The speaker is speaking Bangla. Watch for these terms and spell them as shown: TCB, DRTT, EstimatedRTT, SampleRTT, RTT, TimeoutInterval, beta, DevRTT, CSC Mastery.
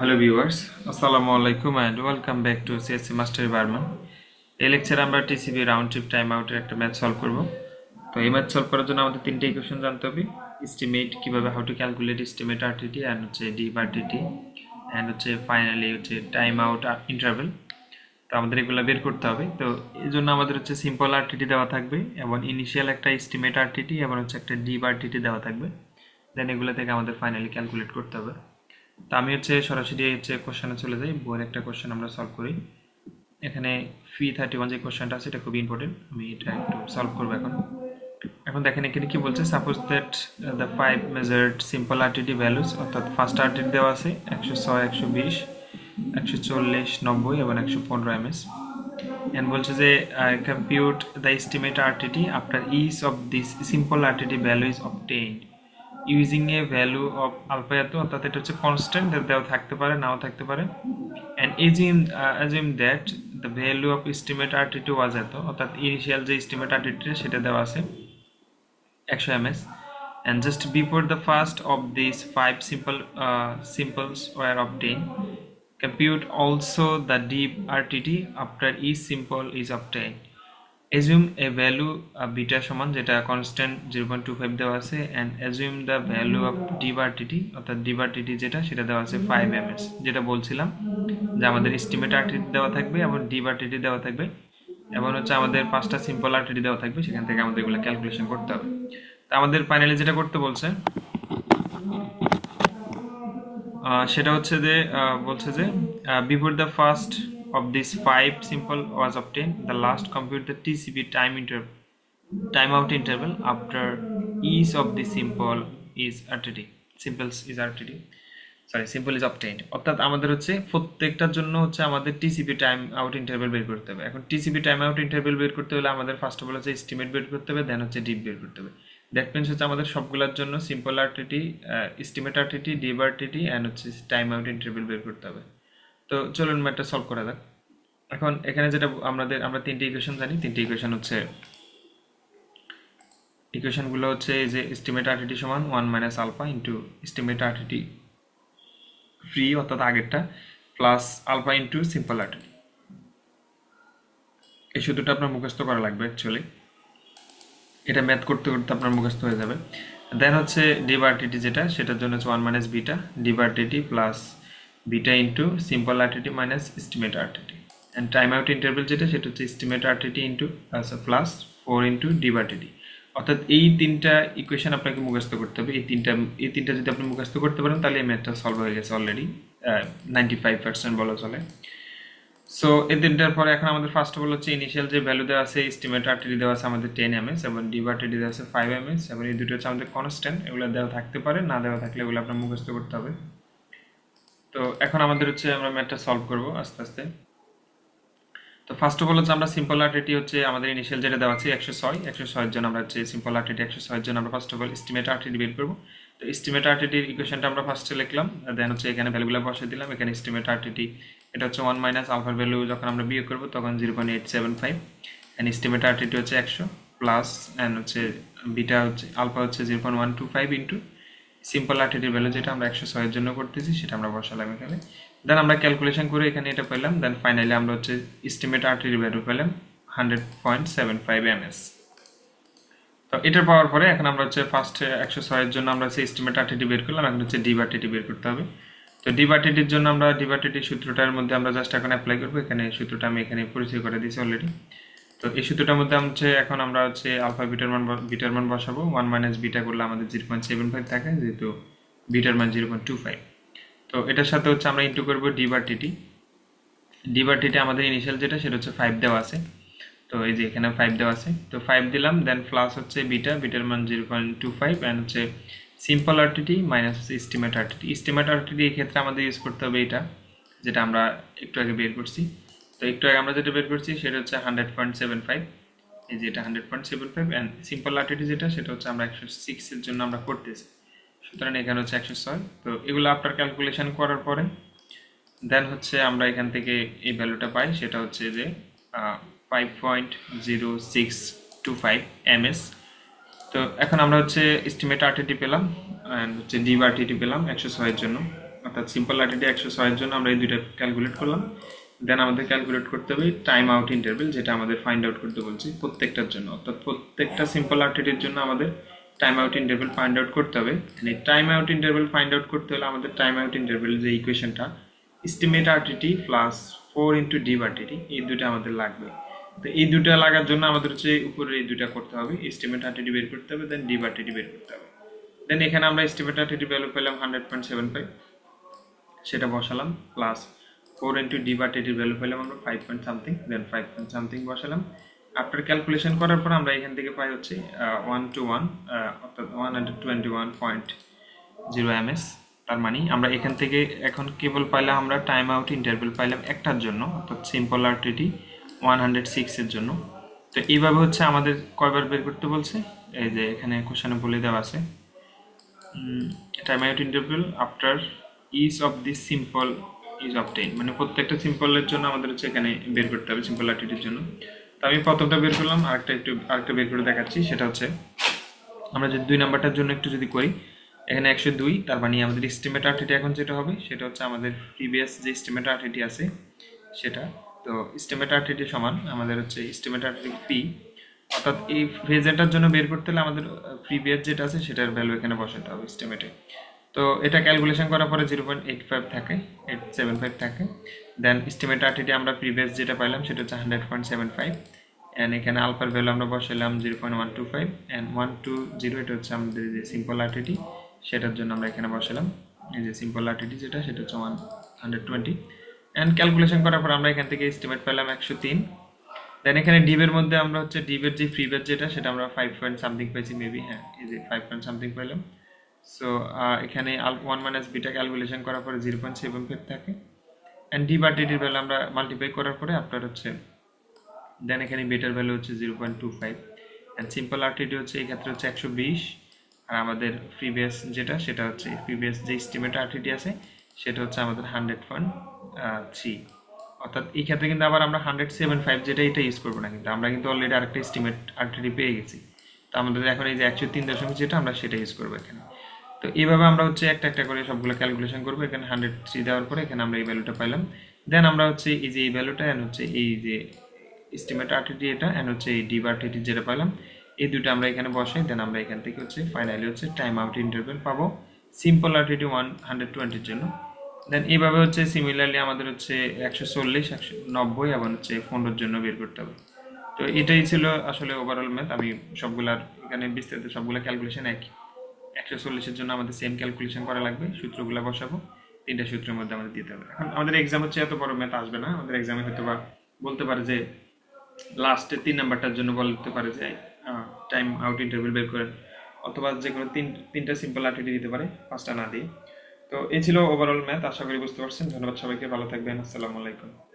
Hello viewers, Assalamualaikum and welcome back to CSC Mastery Barman. এই লেকচারে আমরা টিসিবি রাউন্ড ট্রিপ টাইম আউটের একটা ম্যাথ সলভ করব। তো এই ম্যাথ সলভ করার জন্য আমাদের তিনটা ইকুয়েশন জানতে হবে। এস্টিমেট কিভাবে, how to calculate estimate RTT and হচ্ছে ডিআরটিটি এন্ড হচ্ছে ফাইনালি হচ্ছে টাইম আউট ইন্টারভাল। তো আমাদের এগুলো বের করতে হবে। তো এর জন্য আমাদের হচ্ছে সিম্পল আরটিটি দেওয়া থাকবে এবং ইনিশিয়াল একটা এস্টিমেট আরটিটি এবং হচ্ছে একটা ডিআরটিটি দেওয়া থাকবে। দেন এগুলো থেকে আমাদের ফাইনালি ক্যালকুলেট করতে হবে। তো আমি হচ্ছে সরাসরি হচ্ছে কোশ্চেনে চলে যাই। বইয়ের একটা কোশ্চেন আমরা সলভ করি। এখানে ফি 31 যে কোশ্চেনটা আছে এটা খুবই ইম্পর্টেন্ট, আমি এটা একটু সলভ করব। এখন দেখেন এখানে কি বলছে, suppose that the five measured sample RTT values, অর্থাৎ ফার্স্ট আরটিটি দেওয়া আছে 106, 120, 140, 90 এবং 115 এমএস। এন্ড বলছে যে compute the estimate RTT after each of this sample RTT value is obtained using a value of alpha, অর্থাৎ এটা হচ্ছে কনস্ট্যান্ট, দেওয়া থাকতে পারে নাও থাকতে পারে। And assume that the value of estimate RTT was এত, অর্থাৎ ইনিশিয়াল যে এস্টিমেট আরটিটি সেটা দেওয়া আছে 100 ms. And just before the first of this five samples were obtain, compute also the dev RTT after each sample is obtain. assume a value beta সমান, যেটা কনস্ট্যান্ট 0.25 দেওয়া আছে। And assume the value of DRTT, অর্থাৎ DRTT যেটা সেটা দেওয়া আছে 5 ms, যেটা বলছিলাম যে আমাদের এস্টিমেট RTT দেওয়া থাকবে এবং DRTT দেওয়া থাকবে এবং হচ্ছে আমাদের 5টা সিম্পল RTT দেওয়া থাকবে, সেখান থেকে আমাদের এগুলো ক্যালকুলেশন করতে হবে। তো আমাদের ফাইনালি যেটা করতে বলছে সেটা হচ্ছে যে বলছে যে before the first of this five simple was obtained, the last compute the TCB timeout interval after each of the simple is RTT, simples is RTT, sorry simple is obtained, অর্থাৎ আমাদের হচ্ছে প্রত্যেকটার জন্য হচ্ছে আমাদের TCB timeout interval বের করতে হবে। এখন TCB timeout interval বের করতে হলে আমাদের ফার্স্ট অফ অল হচ্ছে এস্টিমেট বের করতে হবে, দেন হচ্ছে ডিপ বের করতে হবে। দ্যাট মিন্স হচ্ছে আমাদের সবগুলোর জন্য simple RTT, estimate RTT, deep RTT and হচ্ছে টাইমআউট ইন্টারভ্যাল বের করতে হবে। তো চলুন ম্যাথটা সলভ করা যাক। এখন এখানে যেটা আমরা তিনটে ইকুয়েশন জানি, তিনটে ইকুয়েশন হচ্ছে ইকুয়েশনগুলো হচ্ছে এই যে এস্টিমেট আরটিটি সমান 1 - alpha into estimate RTT free, অর্থাৎ আগেরটা, plus alpha into sample RTT. এই সূত্রটা আপনার মুখস্থ করা লাগবে, অ্যাকচুয়ালি এটা ম্যাথ করতে করতে আপনার মুখস্থ হয়ে যাবে। দেন হচ্ছে ডিপ আরটিটি যেটা, সেটার জন্য হচ্ছে 1 - beta dev RTT plus beta into simple RTT minus estimate RTT, and timeout interval যেটা সেটা হচ্ছে estimate RTT into plus 4 into DRTT, অর্থাৎ এই তিনটা ইকুয়েশন আপনাকে মুখস্থ করতে হবে। এই তিনটা যদি আপনি মুখস্থ করতে পারেন তাহলে এই ম্যাথটা সলভ হয়ে গেছে অলরেডি 95% বলা চলে। সো এই তিনটার পরে এখন আমাদের ফার্স্ট অফ অল হচ্ছে ইনিশিয়াল যে ভ্যালু দেওয়া আছে এস্টিমেট আরটিটি দেওয়া আছে আমাদের 10 ms এবং DRTT দেওয়া আছে 5 ms, এবং এই দুটো হচ্ছে আমাদের কনস্ট্যান্ট, এগুলো দেওয়া থাকতে পারে না দেওয়া থাকলে এগুলো আপনার মুখস্থ করতে হবে। তো এখন আমাদের হচ্ছে আমরা ম্যাথটা সলভ করব আস্তে আস্তে। তো ফার্স্ট অফ অল হচ্ছে আমরা সিম্পল আরটিটি হচ্ছে আমাদের ইনিশিয়াল যেটা দেওয়া আছে 106 এর জন্য আমরা হচ্ছে সিম্পল আরটিটি 106 এর জন্য আমরা first of all estimate RTT বের করব। তো এস্টিমেট আরটিটির ইকুয়েশনটা আমরা ফার্স্টে লিখলাম, দেন হচ্ছে এখানে ভ্যালুগুলো বসিয়ে দিলাম। এখানে এস্টিমেট আরটিটি এটা হচ্ছে 1 - আলফার ভ্যালু যখন আমরা বিয়োগ করব তখন 0.875, এন্ড এস্টিমেট আরটিটি হচ্ছে 100 প্লাস, এন্ড হচ্ছে বিটা হচ্ছে আলফা হচ্ছে 0.125 ইনটু সিম্পল আরটিটির ভ্যালু যেটা আমরা 106 এর জন্য করতেছি সেটা আমরা বসালাম এখানে। দেন আমরা ক্যালকুলেশন করে এখানে এটা পেলাম। দেন ফাইনালি আমরা হচ্ছে এস্টিমেট আরটিটির ভ্যালু পেলাম 100.75 ms। তো এটা পাওয়ার পরে এখন আমরা হচ্ছে ফার্স্ট 106 এর জন্য আমরা হচ্ছে এস্টিমেট আরটিটি বের করলাম, এখন হচ্ছে ডিআরটিটি বের করতে হবে। তো ডিআরটিটির জন্য আমরা ডিআরটিটি সূত্রটার মধ্যে আমরা জাস্ট এখন অ্যাপ্লাই করব। এখানে সূত্রটা আমি এখানে পরিচয় করে দিয়েছি অলরেডি। তো এই সূত্রটার মধ্যে হচ্ছে এখন আমরা হচ্ছে আলফা বিটার মান বসাবো। 1 - বিটা করলে আমাদের 0.75 থাকে, যেহেতু বিটার মান 0.25। তো এটার সাথে হচ্ছে আমরা ইনটু করব ডিআরটিটি। ডিআরটিটি আমাদের ইনিশিয়াল যেটা সেটা হচ্ছে 5 দেওয়া আছে, তো এই যে এখানে 5 দেওয়া আছে, তো 5 দিলাম। দেন প্লাস হচ্ছে বিটার মান 0.25, এন্ড হচ্ছে simple RTT minus estimate RTT. Estimate RTT এই ক্ষেত্রে আমাদের ইউজ করতে হবে এটা যেটা আমরা একটু আগে বের করছি। তো একটু আগে আমরা যেটা বের করছি সেটা হচ্ছে 100.75, এই যে এটা 100.75, এন্ড সিম্পল আরটিটি যেটা সেটা হচ্ছে আমরা 106 এর জন্য আমরা করতেছি, সুতরাং এখানে হচ্ছে 106। তো এগুলো আফটার ক্যালকুলেশন করার পরে দেন হচ্ছে আমরা এখান থেকে এই ভ্যালুটা পাই, সেটা হচ্ছে যে 5.0625 ms। তো এখন আমরা হচ্ছে এস্টিমেট আরটিটি পেলাম, এন্ড হচ্ছে ডিআরটিটি পেলাম 106 এর জন্য, অর্থাৎ সিম্পল আরটিটি 106 এর জন্য আমরা এই দুটো ক্যালকুলেট করলাম। দেন আমাদের ক্যালকুলেট করতে হবে টাইম আউট ইন্টারভ্যাল, যেটা আমাদের ফাইন্ড আউট করতে বলছি প্রত্যেকটার জন্য, অর্থাৎ প্রত্যেকটা সিম্পল আরটিটির জন্য আমাদের time out interval find out করতে হবে। এই time out interval find out করতে হলে আমাদের টাইম আউট ইন্টারভ্যাল যে ইকুয়েশনটা estimate RTT plus 4 into DRTT, এই দুটো আমাদের লাগবে। তো এই দুটো লাগার জন্য আমাদের হচ্ছে উপরে এই দুটো করতে হবে, এস্টিমেট আরটিটি বের করতে হবে, দেন ডিআরটিটি বের করতে হবে। দেন এখানে আমরা এস্টিমেট আরটিটি ভ্যালু পেলাম 100.75, সেটা বসালাম, প্লাস 4 ইনটু ডিআরটিটির ভ্যালু পেলাম আমরা 5 point something, then 5 point something বসালাম। আফটার ক্যালকুলেশন করার পর আমরা এখান থেকে পাই হচ্ছে 1 to 1, অর্থাৎ 121.0 ms। তার মানে আমরা এখান থেকে এখন কেবল পাইলাম আমরা টাইম আউট ইন্টারভ্যাল পাইলাম একটার জন্য, অর্থাৎ সিম্পল আরটিটি 106 এর জন্য। তো এইভাবে হচ্ছে আমাদের কয়বার বের করতে বলছে, এই যে এখানে কোশ্চেনে বলে দেওয়া আছে time out interval after each of this simple is obtain, মানে প্রত্যেকটা সিম্পলের জন্য আমাদের হচ্ছে এখানে বের করতে হবে সিম্পল আরটিটির জন্য। তো আমি প্রথমটা বের করলাম, আরেকটা বের করে দেখাচ্ছি। সেটা হচ্ছে আমরা যদি 2 নাম্বারটার জন্য একটু যদি করি, এখানে 102, তার মানে আমাদের এস্টিমেট আরটিটি এখন যেটা হবে সেটা হচ্ছে আমাদের প্রিভিয়াস যে এস্টিমেট আরটিটি আছে সেটা। তো এস্টিমেট আরটিটি সমান আমাদের হচ্ছে এস্টিমেট আরটিটি পি, অর্থাৎ এই ফেজারটার জন্য বের করতে হলে আমাদের প্রিভিয়াস যেটা আছে সেটার ভ্যালু এখানে বসাতে হবে এস্টিমেটে। তো এটা ক্যালকুলেশন করার পরে 0.85 থাকে, 875 থাকে। দেন এস্টিমেট আরটিটি আমরা প্রিভিয়াস যেটা পাইলাম সেটা হচ্ছে 100.75, এন্ড এখানে আলফার ভ্যালু আমরা বসালাম 0.125, এন্ড 120 এটা হচ্ছে আমাদের যে সিম্পল আরটিটি সেটার জন্য আমরা এখানে বসালাম, এই যে সিম্পল আরটিটি যেটা সেটা হচ্ছে 120। এন্ড ক্যালকুলেশন করার পর আমরা এখান থেকে এস্টিমেট পেলাম 103। দেন এখানে ডিবের মধ্যে আমরা হচ্ছে ডিবের যে ফ্রিবের যেটা সেটা আমরা 5 পয়েন্ট সামথিং পেয়েছি মেবি, হ্যাঁ এই যে 5 পয়েন্ট সামথিং পেলাম। সো এখানে আলফা 1 - বিটা ক্যালকুলেশন করার পরে 0.75 থাকে, অ্যান্ড ডিআরটিটির ভ্যালু আমরা মাল্টিপ্লাই করার পরে আপনার হচ্ছে দেন এখানে বেটার ভ্যালু হচ্ছে 0.25, অ্যান্ড সিম্পল আরটিটি হচ্ছে এই ক্ষেত্রে হচ্ছে 120, আর আমাদের প্রিভিয়াস যেটা সেটা হচ্ছে প্রিভিয়াস যে এস্টিমেট আরটিটি আছে সেটা হচ্ছে আমাদের 100.3, অর্থাৎ এই ক্ষেত্রে কিন্তু আবার আমরা 100.75 যেটা এটা ইউজ করবো না, কিন্তু আমরা কিন্তু অলরেডি আরেকটা এস্টিমেট আরটিটি পেয়ে গেছি। তো আমাদের এখন এই যে 103 যেটা আমরা সেটা ইউজ করবো এখানে। তো এইভাবে আমরা হচ্ছে একটা একটা করে সবগুলো ক্যালকুলেশন করবো। এখানে 103 দেওয়ার পরে এখানে আমরা এই ভ্যালুটা পাইলাম। দেন আমরা হচ্ছে এই যে এই ভ্যালুটা অ্যান্ড হচ্ছে এই যে এস্টিমেট আরটিটি এটা অ্যান্ড হচ্ছে এই ডিআরটিটি যেটা পাইলাম এই দুটো আমরা এখানে বসাই। দেন আমরা এখান থেকে হচ্ছে ফাইনালি হচ্ছে টাইম আউট ইন্টারভ্যাল পাবো সিম্পল আরটিটি 120 জন্য। দেন এইভাবে হচ্ছে সিমিলারলি আমাদের হচ্ছে 140, 190 এবং হচ্ছে 15 জন্য বের করতে হবে। তো এটাই ছিল আসলে ওভারঅল ম্যাথ। আমি সবগুলার এখানে বিস্তারিত সবগুলো ক্যালকুলেশন একই, 140 এর জন্য আমাদের সেম ক্যালকুলেশন করা লাগবে, সূত্রগুলো বসাবো, 3টা সূত্রের মধ্যে আমাদের দিতে হবে। এখন আমাদের এক্সাম হচ্ছে এত বড় ম্যাথ আসবে না, আমাদের এক্সামে হয়তো বা বলতে পারে যে লাস্টে 3 নাম্বারটার জন্য বলতে পারে যে টাইম আউট ইন্টারভ্যাল বের করেন, অথবা যে কোনো তিনটা সিম্পল আরটিটি দিতে পারে, 5টা না দিয়ে। তো এই ছিল ওভারঅল ম্যাথ, আশা করি বুঝতে পারছেন। ধন্যবাদ সবাইকে, ভালো থাকবেন, আসসালামু আলাইকুম।